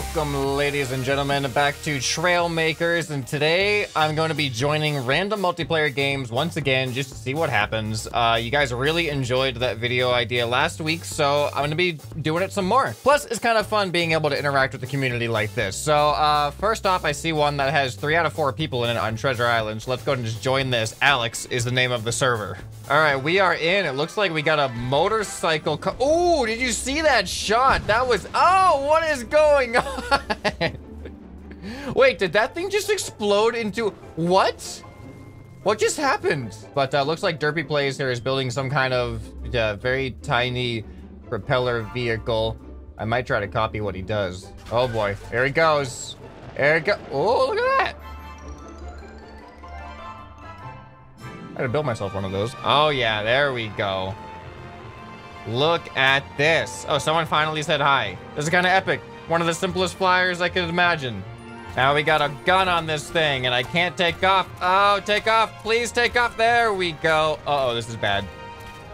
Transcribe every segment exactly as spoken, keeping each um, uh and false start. Welcome, ladies and gentlemen, back to Trailmakers, and today I'm going to be joining random multiplayer games once again just to see what happens. Uh, you guys really enjoyed that video idea last week, so I'm going to be doing it some more. Plus, it's kind of fun being able to interact with the community like this. So, uh, first off, I see one that has three out of four people in it on Treasure Island, so let's go ahead and just join this. Alex is the name of the server. All right, we are in. It looks like we got a motorcycle co- Ooh, did you see that shot? That was- Oh, what is going on? Wait, did that thing just explode into- What? What just happened? But uh, looks like Derpy Plays here is building some kind of uh, very tiny propeller vehicle. I might try to copy what he does. Oh boy, here he goes. There he go- Oh, look at that. I gotta build myself one of those. Oh yeah, there we go. Look at this. Oh, someone finally said hi. This is kind of epic. One of the simplest flyers I could imagine. Now we got a gun on this thing and I can't take off. Oh, take off, please take off. There we go. Uh-oh, this is bad.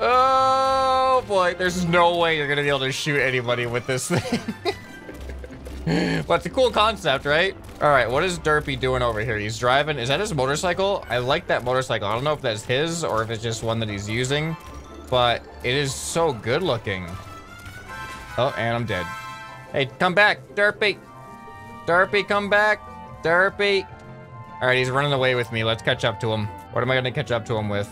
Oh boy, there's no way you're gonna be able to shoot anybody with this thing. But it's a cool concept, right? All right, what is Derpy doing over here? He's driving. Is that his motorcycle? I like that motorcycle. I don't know if that's his or if it's just one that he's using, but it is so good looking. Oh, and I'm dead. Hey, come back, Derpy. Derpy, come back. Derpy. All right, he's running away with me. Let's catch up to him. What am I gonna catch up to him with?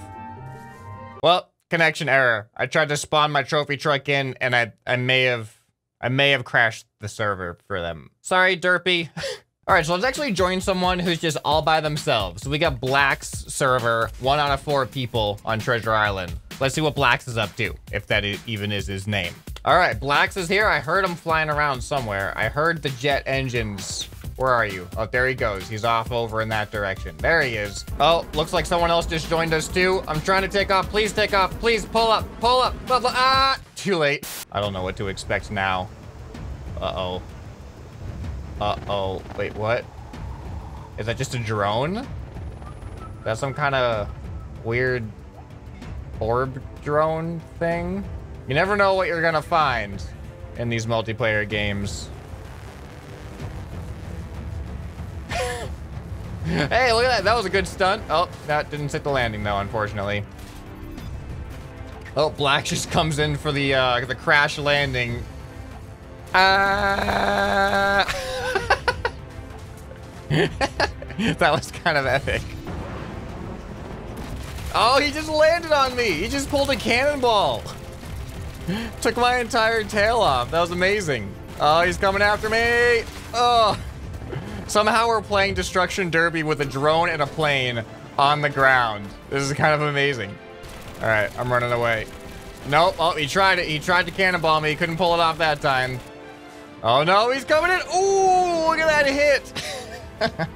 Well, connection error. I tried to spawn my trophy truck in and I, I may have... I may have crashed the server for them. Sorry, Derpy. All right, so let's actually join someone who's just all by themselves. So we got Black's server, one out of four people on Treasure Island. Let's see what Black's is up to, if that even is his name. All right, Black's is here. I heard him flying around somewhere. I heard the jet engines. Where are you? Oh, there he goes. He's off over in that direction. There he is. Oh, looks like someone else just joined us too. I'm trying to take off. Please take off. Please pull up, pull up. Blah, blah. Ah, too late. I don't know what to expect now. Uh-oh. Uh-oh. Wait, what? Is that just a drone? That's some kind of weird orb drone thing? You never know what you're gonna find in these multiplayer games. Hey, look at that. That was a good stunt. Oh, that didn't hit the landing though, unfortunately. Oh, Black just comes in for the uh, the crash landing. Uh... that was kind of epic. Oh, he just landed on me. He just pulled a cannonball. Took my entire tail off. That was amazing. Oh, he's coming after me. Oh. Somehow we're playing Destruction Derby with a drone and a plane on the ground. This is kind of amazing. All right, I'm running away. Nope. Oh, he tried it. He tried to cannonball me. He couldn't pull it off that time. Oh, no, he's coming in. Ooh, look at that hit.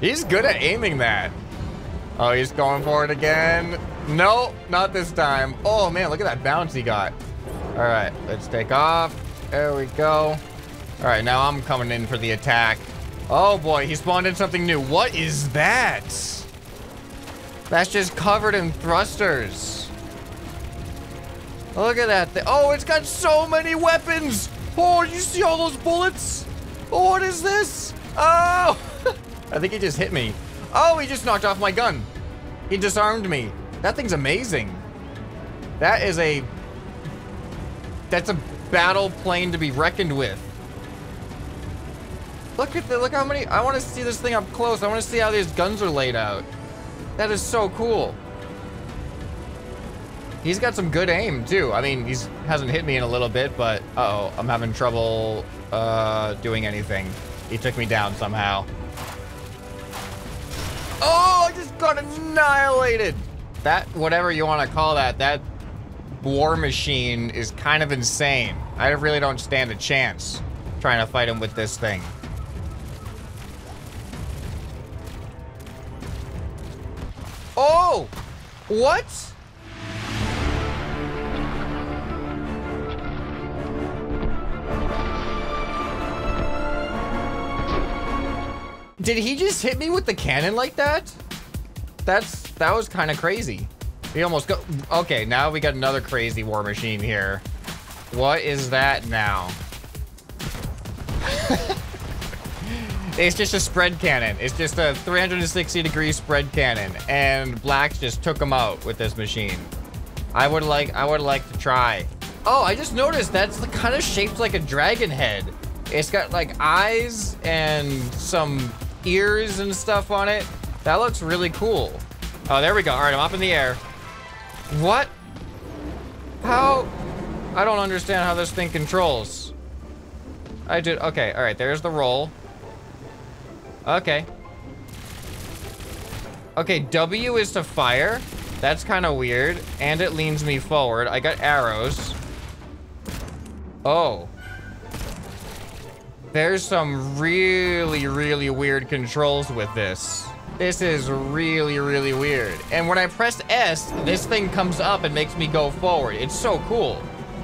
He's good at aiming that. Oh, he's going for it again. No, not this time. Oh, man, look at that bounce he got. All right, let's take off. There we go. All right, now I'm coming in for the attack. Oh boy, he spawned in something new. What is that? That's just covered in thrusters. Look at that thing. Oh, it's got so many weapons. Oh, you see all those bullets? Oh, what is this? Oh, I think he just hit me. Oh, he just knocked off my gun. He disarmed me. That thing's amazing. That is a, that's a battle plane to be reckoned with. Look at the, look how many, I want to see this thing up close. I want to see how these guns are laid out. That is so cool. He's got some good aim too. I mean, he's hasn't hit me in a little bit, but uh-oh, I'm having trouble uh, doing anything. He took me down somehow. Oh, I just got annihilated. That, whatever you want to call that, that war machine is kind of insane. I really don't stand a chance trying to fight him with this thing. Oh, what? Did he just hit me with the cannon like that? That's, that was kind of crazy. He almost go, okay, now we got another crazy war machine here. What is that now? It's just a spread cannon. It's just a three hundred sixty degree spread cannon, and Black just took him out with this machine. I would like, I would like to try. Oh, I just noticed that's the kind of shaped like a dragon head. It's got like eyes and some ears and stuff on it. That looks really cool. Oh, there we go. All right, I'm up in the air. What? How? I don't understand how this thing controls. I did, okay, all right, there's the roll. Okay. Okay, W is to fire. That's kind of weird. And it leans me forward. I got arrows. Oh. There's some really, really weird controls with this. This is really, really weird. And when I press S, this thing comes up and makes me go forward. It's so cool.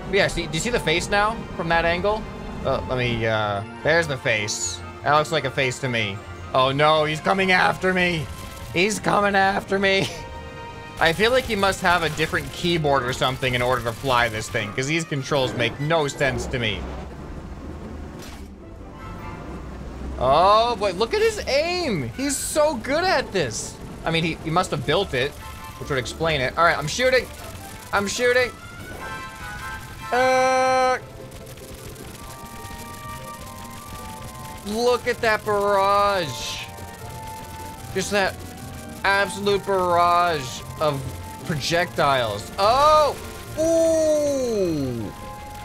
But yeah, see, do you see the face now from that angle? Uh, let me, uh, there's the face. That looks like a face to me. Oh no, he's coming after me. He's coming after me. I feel like he must have a different keyboard or something in order to fly this thing, because these controls make no sense to me. Oh, boy, look at his aim. He's so good at this. I mean, he, he must have built it, which would explain it. All right, I'm shooting. I'm shooting. Uh, look at that barrage. Just that absolute barrage of projectiles. Oh, ooh.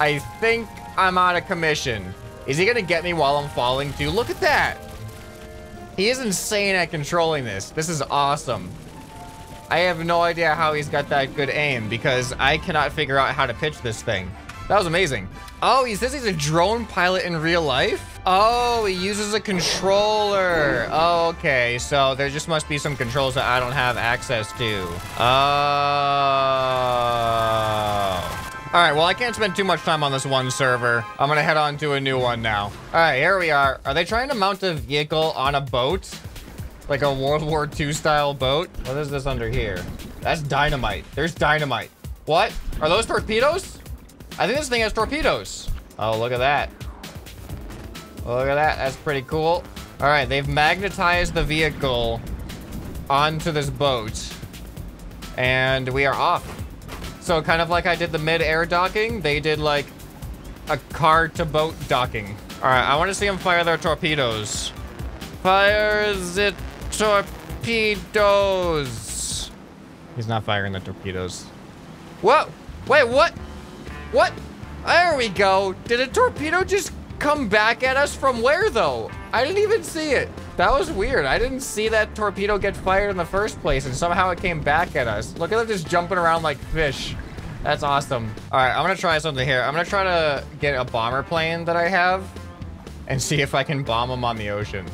I think I'm out of commission. Is he gonna get me while I'm falling too? Look at that. He is insane at controlling this. This is awesome. I have no idea how he's got that good aim, because I cannot figure out how to pitch this thing. That was amazing. Oh, he says he's a drone pilot in real life? Oh, he uses a controller. Oh, okay, so there just must be some controls that I don't have access to. Oh. All right, well, I can't spend too much time on this one server. I'm gonna head on to a new one now. All right, here we are. Are they trying to mount a vehicle on a boat? Like a World War Two style boat? What is this under here? That's dynamite. There's dynamite. What? Are those torpedoes? I think this thing has torpedoes. Oh, look at that. Look at that, that's pretty cool. All right, they've magnetized the vehicle onto this boat, and we are off. So kind of like I did the mid-air docking, they did like a car-to-boat docking. All right, I want to see them fire their torpedoes. Fires it torpedoes. He's not firing the torpedoes. Whoa, wait, what? What? There we go. Did a torpedo just come back at us from where though? I didn't even see it. That was weird. I didn't see that torpedo get fired in the first place, and somehow it came back at us. Look at them just jumping around like fish. That's awesome. All right, I'm gonna try something here. I'm gonna try to get a bomber plane that I have and see if I can bomb them on the ocean.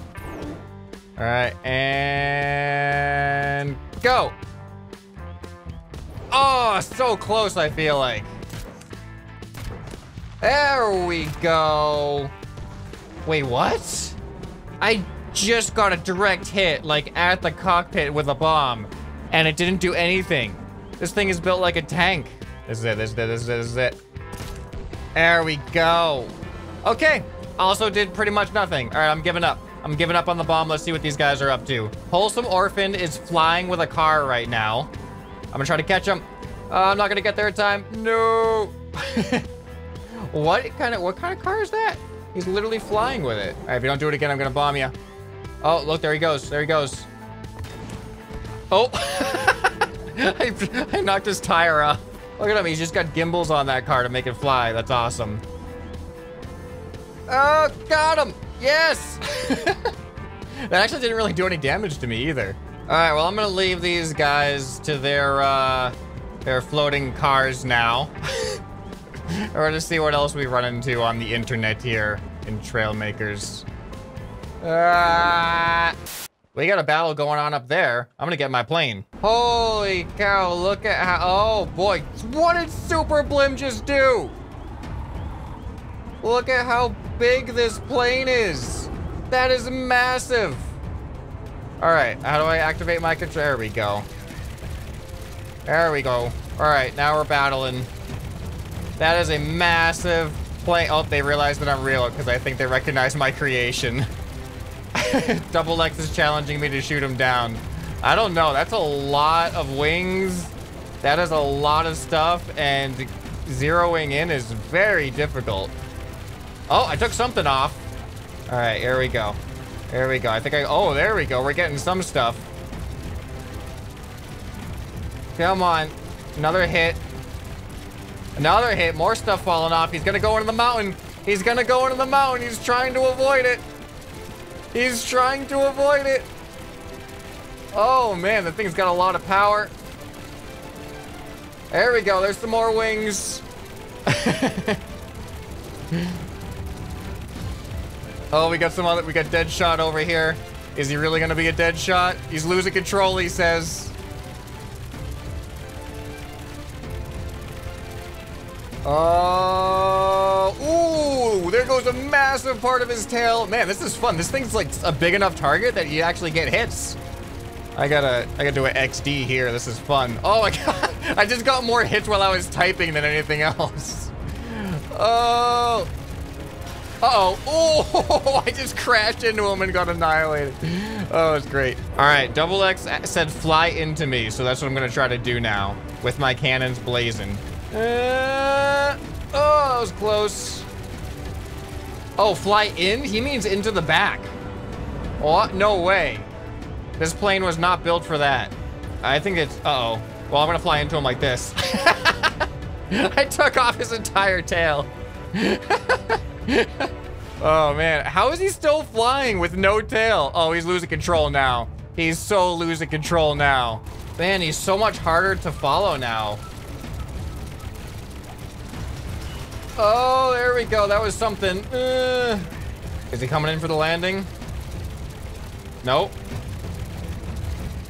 All right, and go. Oh, so close, I feel like. There we go. Wait, what? I just got a direct hit, like at the cockpit with a bomb, and it didn't do anything. This thing is built like a tank. This is it, this is it, this is it, this is it. There we go. Okay, also did pretty much nothing. All right, I'm giving up. I'm giving up on the bomb. Let's see what these guys are up to. Wholesome Orphan is flying with a car right now. I'm gonna try to catch him. Uh, I'm not gonna get there in time. No. What kind of, what kind of car is that? He's literally flying with it. All right, if you don't do it again, I'm gonna bomb you. Oh, look, there he goes. There he goes. Oh, I, I knocked his tire off. Look at him. He's just got gimbals on that car to make it fly. That's awesome. Oh, got him. Yes. That actually didn't really do any damage to me either. All right, well, I'm going to leave these guys to their, uh, their floating cars now. We're going to see what else we run into on the internet here in Trailmakers. Uh, we got a battle going on up there. I'm gonna get my plane. Holy cow, look at how, oh boy. What did Super Blim just do? Look at how big this plane is. That is massive. All right, how do I activate my control? There we go. There we go. All right, now we're battling. That is a massive plane. Oh, they realized that I'm real because I think they recognize my creation. Double X is challenging me to shoot him down. I don't know. That's a lot of wings. That is a lot of stuff, and zeroing in is very difficult. Oh, I took something off. All right, here we go. There we go. I think I... Oh, there we go. We're getting some stuff. Come on. Another hit. Another hit. More stuff falling off. He's going to go into the mountain. He's going to go into the mountain. He's trying to avoid it. He's trying to avoid it. Oh, man. The thing's got a lot of power. There we go. There's some more wings. Oh, we got some other, we got Deadshot over here. Is he really gonna be a Deadshot? He's losing control, he says. Oh, ooh, there goes a massive part of his tail. Man, this is fun. This thing's like a big enough target that you actually get hits. I gotta, I gotta do an X D here. This is fun. Oh my God, I just got more hits while I was typing than anything else. Oh. Uh-oh. Oh, I just crashed into him and got annihilated. Oh, it's great. All right, Double X said fly into me, so that's what I'm going to try to do now with my cannons blazing. Uh, oh, that was close. Oh, fly in? He means into the back. Oh, no way. This plane was not built for that. I think it's... Uh-oh. Well, I'm going to fly into him like this. I took off his entire tail. Oh man, how is he still flying with no tail? Oh, he's losing control now. He's so losing control now. Man, he's so much harder to follow now. Oh, there we go. That was something. Uh, is he coming in for the landing? Nope.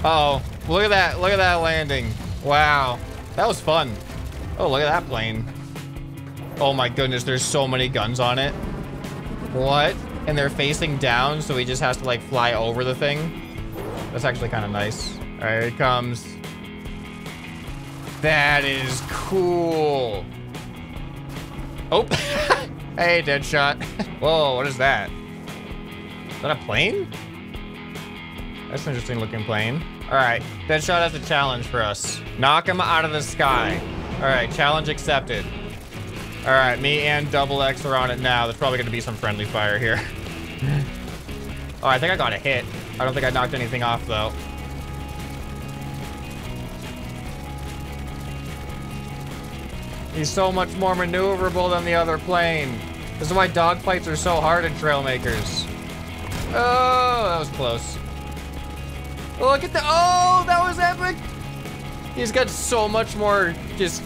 Uh oh, look at that. Look at that landing. Wow, that was fun. Oh, look at that plane. Oh my goodness, there's so many guns on it. What? And they're facing down, so he just has to like fly over the thing. That's actually kind of nice. All right, here it comes. That is cool. Oh, hey, Deadshot. Whoa, what is that? Is that a plane? That's an interesting looking plane. All right, Deadshot has a challenge for us. Knock him out of the sky. All right, challenge accepted. All right, me and Double X are on it now. There's probably gonna be some friendly fire here. Oh, I think I got a hit. I don't think I knocked anything off though. He's so much more maneuverable than the other plane. This is why dogfights are so hard in Trailmakers. Oh, that was close. Look at the, oh, that was epic. He's got so much more just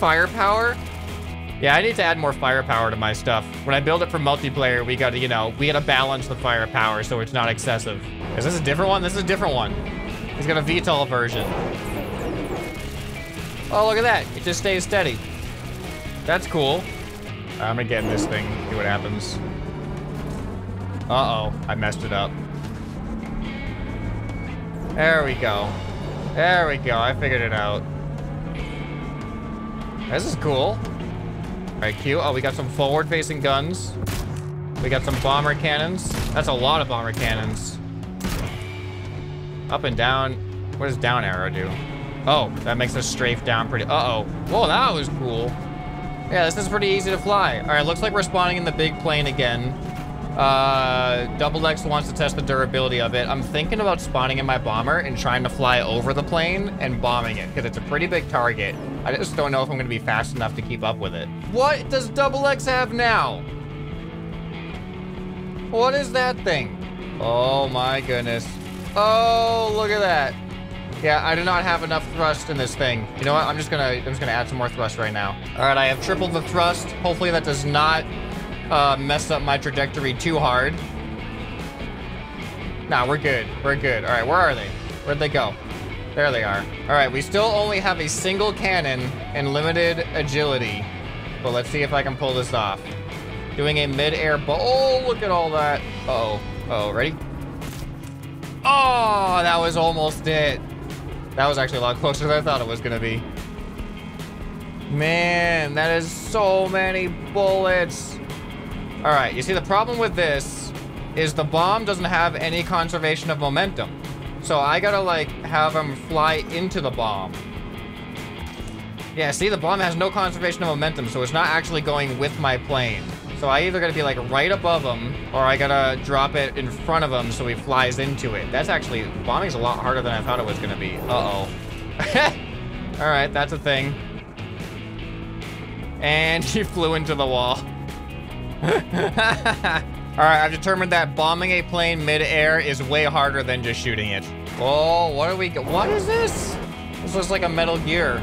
firepower. Yeah, I need to add more firepower to my stuff. When I build it for multiplayer, we gotta, you know, we gotta balance the firepower so it's not excessive. Is this a different one? This is a different one. He's got a V TOL version. Oh, look at that. It just stays steady. That's cool. I'm gonna get in this thing, see what happens. Uh-oh, I messed it up. There we go. There we go, I figured it out. This is cool. All right, Q. Oh, we got some forward-facing guns. We got some bomber cannons. That's a lot of bomber cannons. Up and down. What does down arrow do? Oh, that makes us strafe down pretty... Uh-oh. Whoa, that was cool. Yeah, this is pretty easy to fly. All right, looks like we're spawning in the big plane again. Uh, Double X wants to test the durability of it. I'm thinking about spawning in my bomber and trying to fly over the plane and bombing it, because it's a pretty big target. I just don't know if I'm gonna be fast enough to keep up with it. What does Double X have now? What is that thing? Oh my goodness. Oh, look at that. Yeah, I do not have enough thrust in this thing. You know what? I'm just gonna I'm just gonna add some more thrust right now. All right, I have tripled the thrust. Hopefully that does not uh, mess up my trajectory too hard. Nah, we're good. We're good. All right, where are they? Where'd they go? There they are. All right, we still only have a single cannon and limited agility, but let's see if I can pull this off. Doing a mid-air bolt. Oh, look at all that. Uh-oh. Uh-oh, ready? Oh, that was almost it. That was actually a lot closer than I thought it was gonna be. Man, that is so many bullets. All right, you see the problem with this is the bomb doesn't have any conservation of momentum. So I gotta like have him fly into the bomb. Yeah, see, the bomb has no conservation of momentum, so it's not actually going with my plane. So I either gotta be like right above him, or I gotta drop it in front of him so he flies into it. That's actually, bombing's a lot harder than I thought it was gonna be. Uh-oh. All right, that's a thing. And he flew into the wall. All right, I've determined that bombing a plane mid-air is way harder than just shooting it. Oh, what are we, what is this? This looks like a Metal Gear.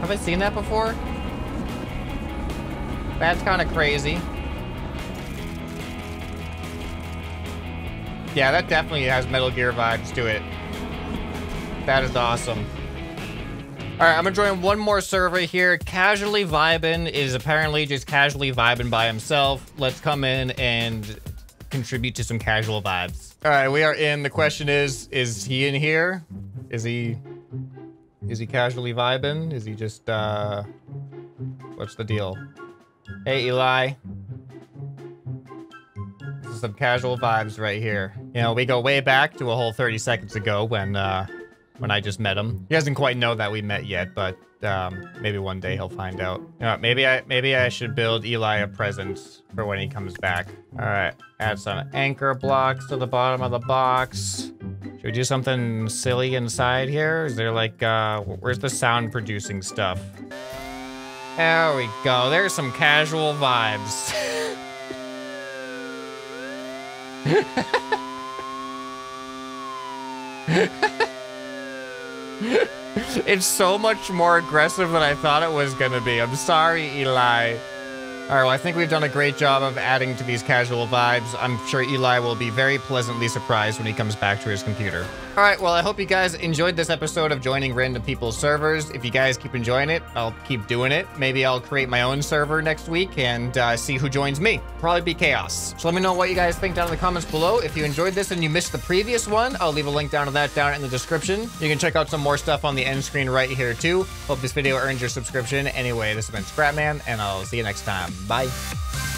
Have I seen that before? That's kind of crazy. Yeah, that definitely has Metal Gear vibes to it. That is awesome. All right, I'm gonna join one more server here. Casually Vibin is apparently just casually vibing by himself. Let's come in and contribute to some casual vibes. All right, we are in. The question is, is he in here? Is he, is he casually vibing? Is he just, uh, what's the deal? Hey, Eli. This is some casual vibes right here. You know, we go way back to a whole thirty seconds ago when, uh, when I just met him. He doesn't quite know that we met yet, but um, maybe one day he'll find out. You know, maybe I maybe I should build Eli a present for when he comes back. All right, add some anchor blocks to the bottom of the box. Should we do something silly inside here? Is there like, uh, where's the sound producing stuff? There we go. There's some casual vibes. It's so much more aggressive than I thought it was gonna be. I'm sorry, Eli. All right, well, I think we've done a great job of adding to these casual vibes. I'm sure Eli will be very pleasantly surprised when he comes back to his computer. All right, well, I hope you guys enjoyed this episode of joining random people's servers. If you guys keep enjoying it, I'll keep doing it. Maybe I'll create my own server next week and uh, see who joins me. Probably be chaos. So let me know what you guys think down in the comments below. If you enjoyed this and you missed the previous one, I'll leave a link down to that down in the description. You can check out some more stuff on the end screen right here too. Hope this video earns your subscription. Anyway, this has been ScrapMan, and I'll see you next time. Bye.